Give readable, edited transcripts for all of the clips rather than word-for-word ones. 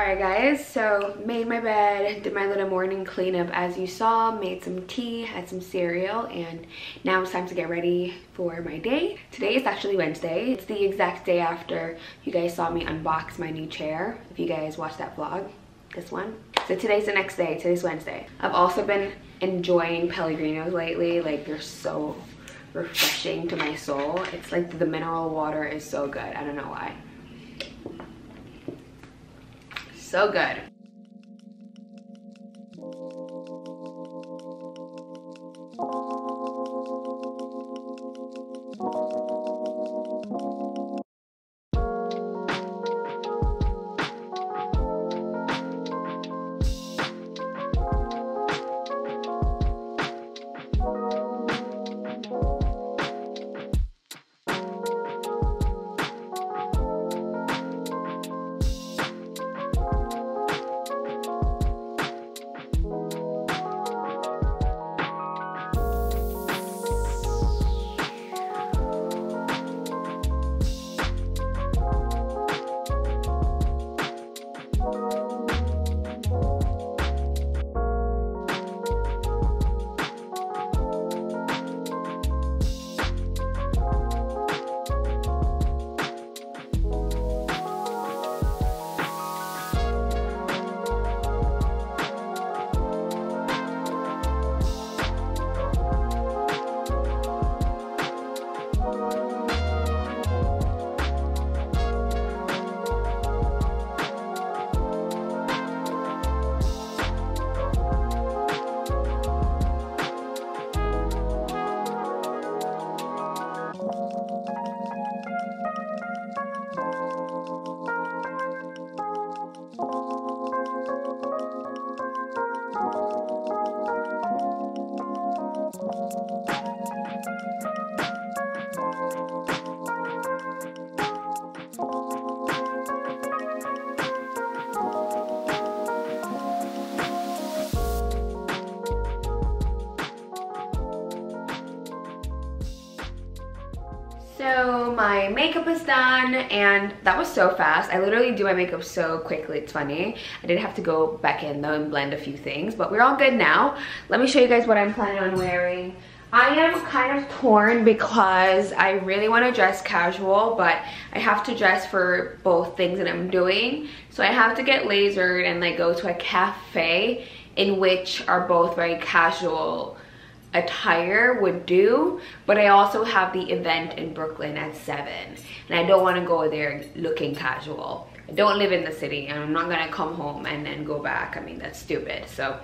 Alright guys, so made my bed, did my little morning cleanup as you saw, made some tea, had some cereal, and now it's time to get ready for my day. Today is actually Wednesday. It's the exact day after you guys saw me unbox my new chair, if you guys watched that vlog, this one. So today's the next day, today's Wednesday. I've also been enjoying Pellegrinos lately, like they're so refreshing to my soul. It's like the mineral water is so good, I don't know why. So good. So my makeup is done, and that was so fast. I literally do my makeup so quickly, it's funny. I did have to go back in though and blend a few things, but we're all good now. Let me show you guys what I'm planning on wearing. I am kind of torn because I really want to dress casual, but I have to dress for both things that I'm doing. So I have to get lasered and like go to a cafe in which are both very casual attire would do, but I also have the event in Brooklyn at 7, and I don't want to go there looking casual. I don't live in the city, and I'm not going to come home and then go back. I mean, that's stupid. So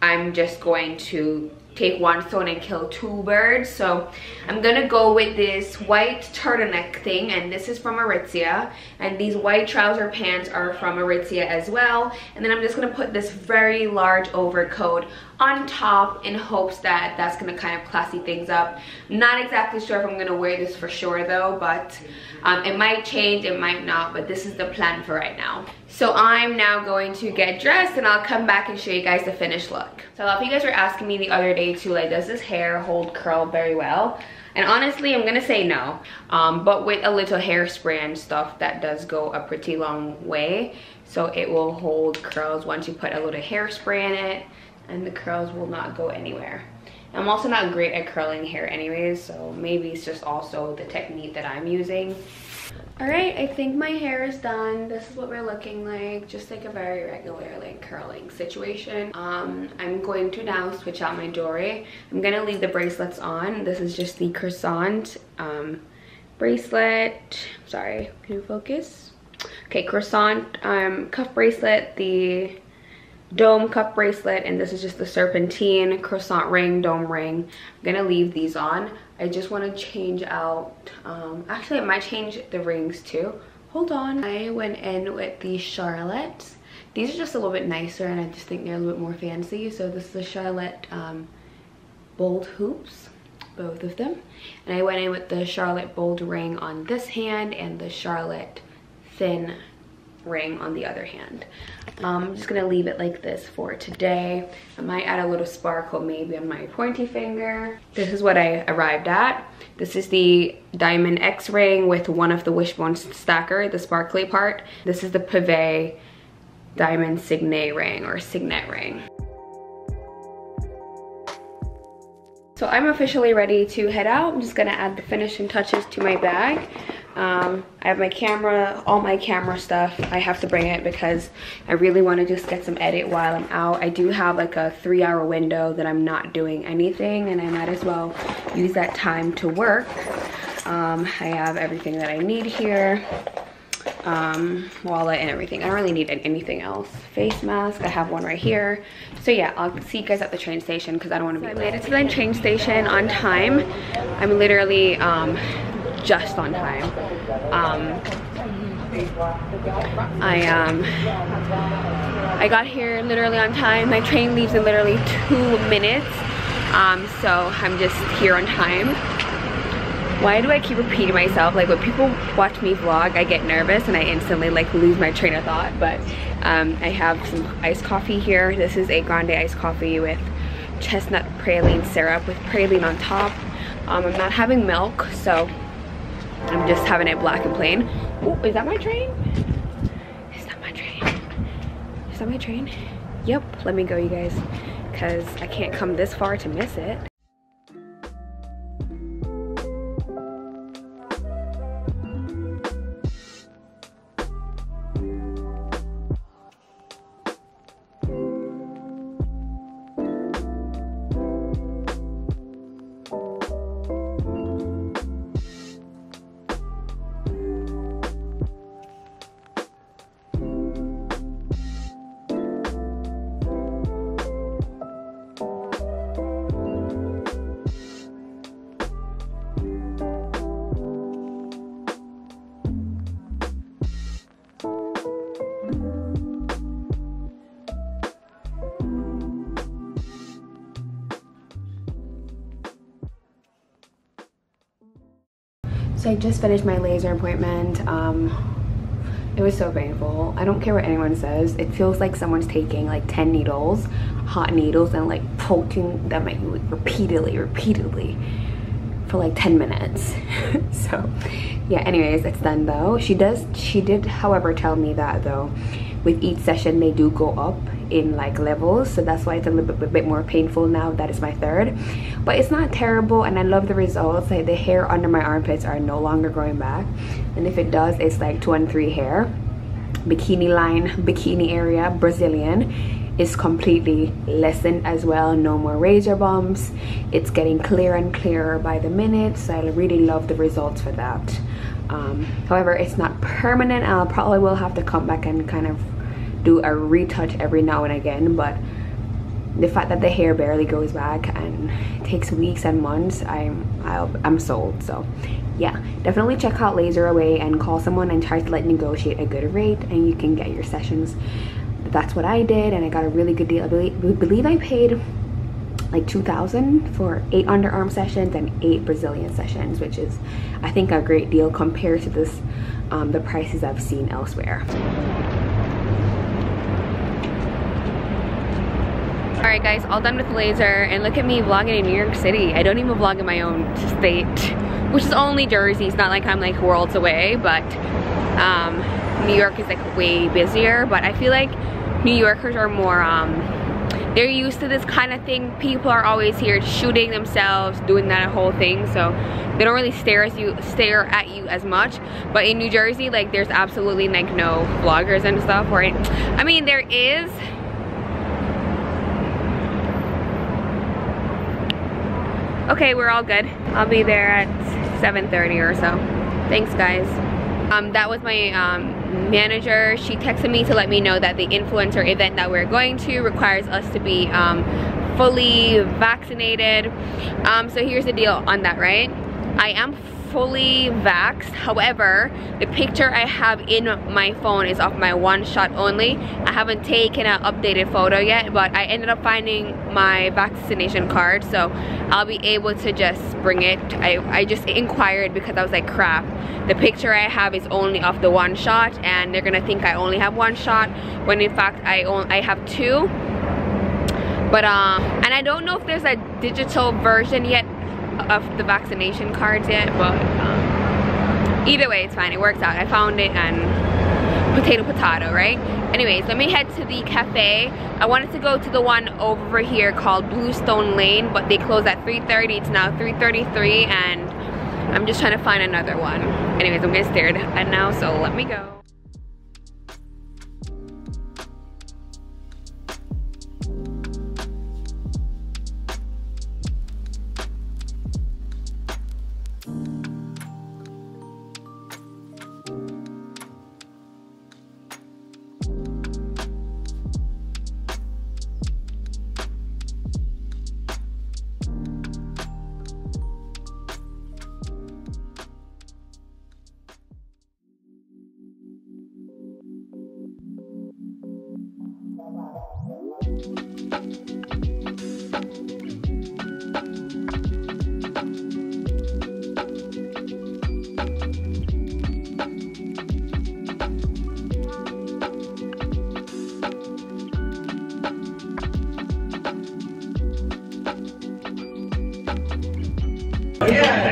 I'm just going to take one stone and kill two birds. So I'm going to go with this white turtleneck thing, and this is from Aritzia, and these white trouser pants are from Aritzia as well. And then I'm just going to put this very large overcoat on top in hopes that that's going to kind of classy things up. I'm not exactly sure if I'm going to wear this for sure though, but it might change, it might not, but this is the plan for right now. So I'm now going to get dressed, and I'll come back and show you guys the finished look. So a lot of you guys were asking me the other day too, like, does this hair hold curl very well? And honestly, I'm going to say no, but with a little hairspray and stuff, that does go a pretty long way. So it will hold curls once you put a little hairspray in it, and the curls will not go anywhere. I'm also not great at curling hair anyways, so maybe it's just also the technique that I'm using. Alright, I think my hair is done. This is what we're looking like, just like a very regular like curling situation. I'm going to now switch out my jewelry. I'm going to leave the bracelets on. This is just the croissant bracelet. Sorry, can you focus? Okay, croissant cuff bracelet, the dome cup bracelet, and this is just the serpentine croissant ring, dome ring. I'm gonna leave these on. I just want to change out actually I might change the rings too, hold on. I went in with the Charlotte. These are just a little bit nicer, and I just think they're a little bit more fancy. So this is the Charlotte bold hoops, both of them, and I went in with the Charlotte bold ring on this hand and the Charlotte thin ring on the other hand. I'm just gonna leave it like this for today. I might add a little sparkle maybe on my pointy finger. This is what I arrived at. This is the diamond X ring with one of the wishbone stacker, the sparkly part. This is the pave diamond signet ring or signet ring. So I'm officially ready to head out. I'm just gonna add the finishing touches to my bag. I have my camera, all my camera stuff. I have to bring it because I really want to just get some edit while I'm out. I do have like a 3-hour window that I'm not doing anything, and I might as well use that time to work. I have everything that I need here. Wallet and everything. I don't really need anything else. Face mask, I have one right here. So yeah, I'll see you guys at the train station because I don't want to be late. I made it to the train station on time. I'm literally just on time. I got here literally on time. My train leaves in literally 2 minutes. So I'm just here on time. Why do I keep repeating myself? Like when people watch me vlog, I get nervous and I instantly like lose my train of thought. But I have some iced coffee here. This is a grande iced coffee with chestnut praline syrup with praline on top. I'm not having milk, so I'm just having it black and plain. Oh, is that my train? Is that my train? Is that my train? Yep, let me go you guys, because I can't come this far to miss it. So I just finished my laser appointment. It was so painful. I don't care what anyone says. It feels like someone's taking like 10 needles, hot needles, and like poking them at you like, repeatedly for like 10 minutes. So yeah, anyways, it's done though. She did however tell me that though, with each session they do go up in like levels, so that's why it's a little bit more painful now. That is my third, but it's not terrible, and I love the results. Like the hair under my armpits are no longer growing back, and if it does, it's like 2 and 3 hair. Bikini line, bikini area, Brazilian is completely lessened as well. No more razor bumps. It's getting clearer and clearer by the minute, so I really love the results for that. However, it's not permanent. I'll probably will have to come back and kind of do a retouch every now and again, but the fact that the hair barely goes back and takes weeks and months, I'm sold. So yeah, definitely check out Laser Away and call someone and try to like negotiate a good rate and you can get your sessions. That's what I did, and I got a really good deal. I believe I paid like $2,000 for 8 underarm sessions and 8 Brazilian sessions, which is I think a great deal compared to this the prices I've seen elsewhere. Alright guys, all done with laser, and look at me vlogging in New York City. I don't even vlog in my own state, which is only Jersey. It's not like I'm like worlds away, but New York is like way busier. But I feel like New Yorkers are more, they're used to this kind of thing. People are always here shooting themselves, doing that whole thing, so they don't really stare at you as much. But in New Jersey, like there's absolutely like no vloggers and stuff. Or I mean, there is. Okay, we're all good. I'll be there at 7:30 or so. Thanks guys. That was my manager. She texted me to let me know that the influencer event that we're going to requires us to be fully vaccinated. So here's the deal on that, right? I am fully vaxxed. However, the picture I have in my phone is of my one shot only. I haven't taken an updated photo yet, but I ended up finding my vaccination card, so I'll be able to just bring it. I just inquired because I was like, crap, the picture I have is only of the one shot and they're gonna think I only have one shot when in fact I have 2. But and I don't know if there's a digital version yet of the vaccination cards yet, but either way it's fine. It works out. I found it and potato potato, right? Anyways, let me head to the cafe. I wanted to go to the one over here called Bluestone Lane, but they closed at 3:30. It's now 3:33 and I'm just trying to find another one. Anyways, I'm getting stared at now, so let me go.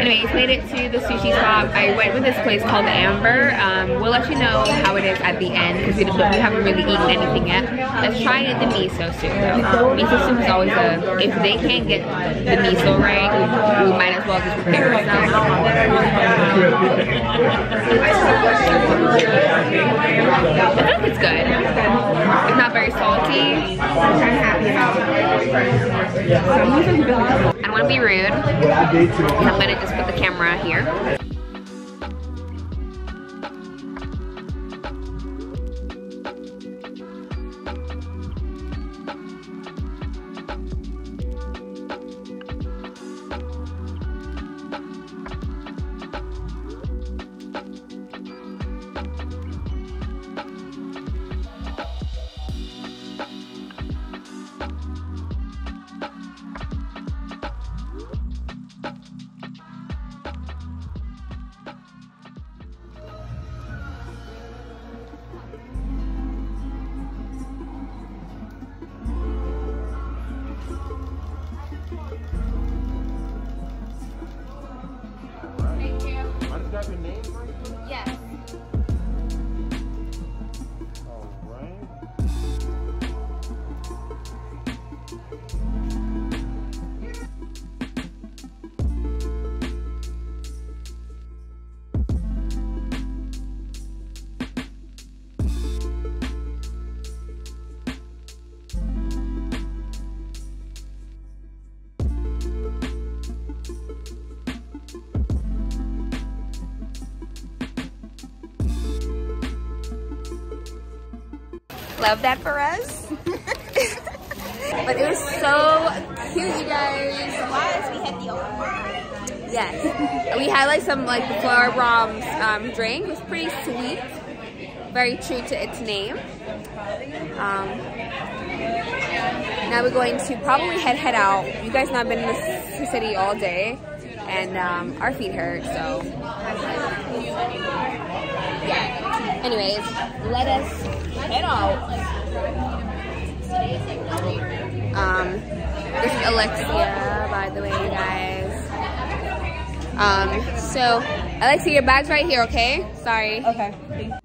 Anyways, made it to the sushi shop. I went with this place called Amber. We'll let you know how it is at the end because we haven't really eaten anything yet. Let's try the miso soup though. Miso soup is always a, if they can't get the miso right, we might as well just prepare ourselves. I think it's good. It's not very salty. I don't want to be rude. I'm going to just put the camera here. Love that for us. But it was so cute, you guys. We had the open wine. Yes. We had like some like the Flower Bombs drink. It was pretty sweet. Very true to its name. Now we're going to probably head out. You guys not been in this city all day, and our feet hurt, so yeah. Anyways, let us head out. This is Alexia, by the way, you guys. So Alexia, your bag's right here, okay? Sorry. Okay.